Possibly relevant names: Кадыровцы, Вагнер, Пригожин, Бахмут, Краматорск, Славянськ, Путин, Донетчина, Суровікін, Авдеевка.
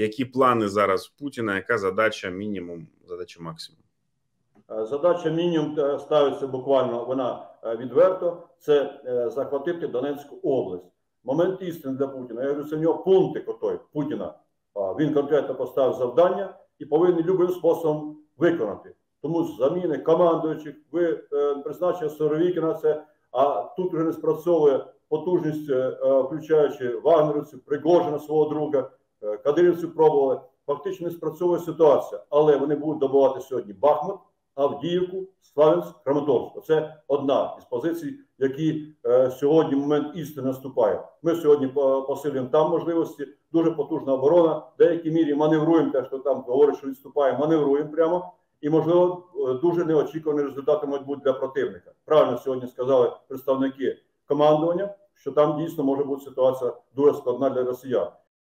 Які плани зараз в Путіна, яка задача мінімум, задача максимум? Задача мінімум ставиться буквально, вона відверто, це захватити Донецьку область. Момент істини для Путіна. Я говорю, це в нього пунктик отой Путіна. Він конкретно поставив завдання і повинен любим способом виконати. Тому заміни командуючих, призначення Суровікіна, це, а тут вже не спрацьовує потужність, включаючи вагнерівців, Пригожина, свого друга, кадирівців пробували. Фактично не спрацьовує ситуація, але вони будуть добувати сьогодні Бахмут, Авдіївку, Славянськ, Краматорськ. Це одна із позицій, які сьогодні в момент істини наступає. Ми сьогодні посилюємо там можливості, дуже потужна оборона, в деякій мірі маневруємо, те, що там говорить, що відступаємо, маневруємо прямо, і, можливо, дуже неочікувані результати можуть бути для противника. Правильно сьогодні сказали представники командування, що там дійсно може бути ситуація дуже складна для росіян.